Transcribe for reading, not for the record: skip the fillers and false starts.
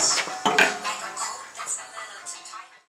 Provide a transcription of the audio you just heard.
Yes.